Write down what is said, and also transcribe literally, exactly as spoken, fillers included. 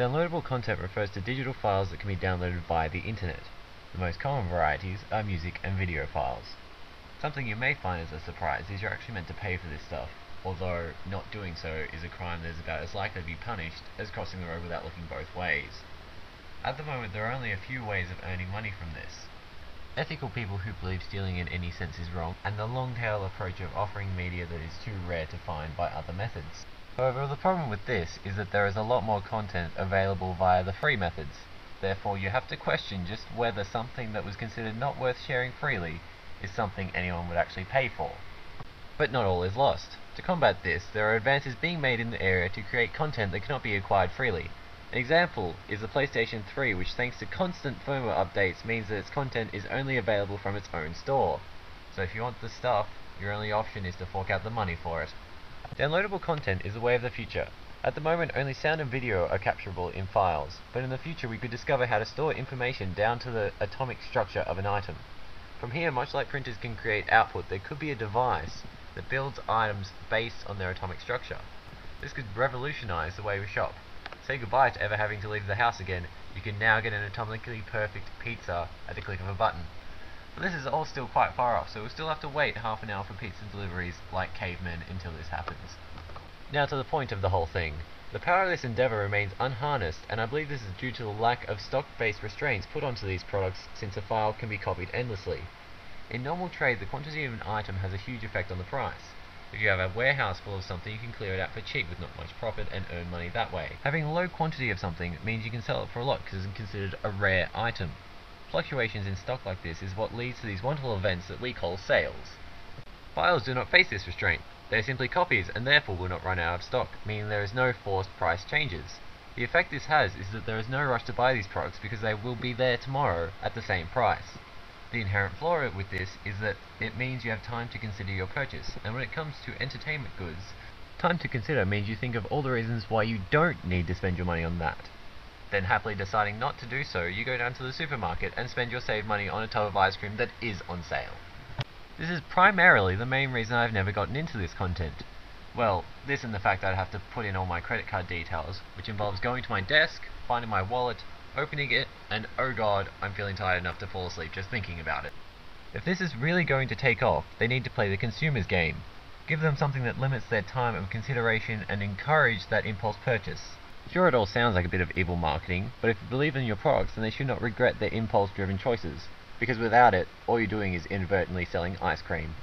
Downloadable content refers to digital files that can be downloaded via the internet. The most common varieties are music and video files. Something you may find as a surprise is you're actually meant to pay for this stuff, although not doing so is a crime that is about as likely to be punished as crossing the road without looking both ways. At the moment, there are only a few ways of earning money from this. Ethical people who believe stealing in any sense is wrong, and the long-tail approach of offering media that is too rare to find by other methods. However, the problem with this is that there is a lot more content available via the free methods. Therefore, you have to question just whether something that was considered not worth sharing freely is something anyone would actually pay for. But not all is lost. To combat this, there are advances being made in the area to create content that cannot be acquired freely. An example is the PlayStation three, which thanks to constant firmware updates means that its content is only available from its own store. So if you want the stuff, your only option is to fork out the money for it. Downloadable content is the way of the future. At the moment, only sound and video are capturable in files, but in the future we could discover how to store information down to the atomic structure of an item. From here, much like printers can create output, there could be a device that builds items based on their atomic structure. This could revolutionize the way we shop. Say goodbye to ever having to leave the house again. You can now get an atomically perfect pizza at the click of a button. But this is all still quite far off, so we'll still have to wait half an hour for pizza deliveries like cavemen until this happens. Now to the point of the whole thing. The power of this endeavour remains unharnessed, and I believe this is due to the lack of stock-based restraints put onto these products, since a file can be copied endlessly. In normal trade, the quantity of an item has a huge effect on the price. If you have a warehouse full of something, you can clear it out for cheap with not much profit and earn money that way. Having a low quantity of something means you can sell it for a lot because it's considered a rare item. Fluctuations in stock like this is what leads to these wonderful events that we call sales. Files do not face this restraint. They are simply copies and therefore will not run out of stock, meaning there is no forced price changes. The effect this has is that there is no rush to buy these products because they will be there tomorrow at the same price. The inherent flaw with this is that it means you have time to consider your purchase, and when it comes to entertainment goods, time to consider means you think of all the reasons why you don't need to spend your money on that. Then happily deciding not to do so, you go down to the supermarket and spend your saved money on a tub of ice cream that is on sale. This is primarily the main reason I've never gotten into this content. Well, this and the fact that I'd have to put in all my credit card details, which involves going to my desk, finding my wallet, opening it, and oh god, I'm feeling tired enough to fall asleep just thinking about it. If this is really going to take off, they need to play the consumer's game. Give them something that limits their time of consideration and encourage that impulse purchase. Sure, it all sounds like a bit of evil marketing, but if you believe in your products, then they should not regret their impulse-driven choices. Because without it, all you're doing is inadvertently selling ice cream.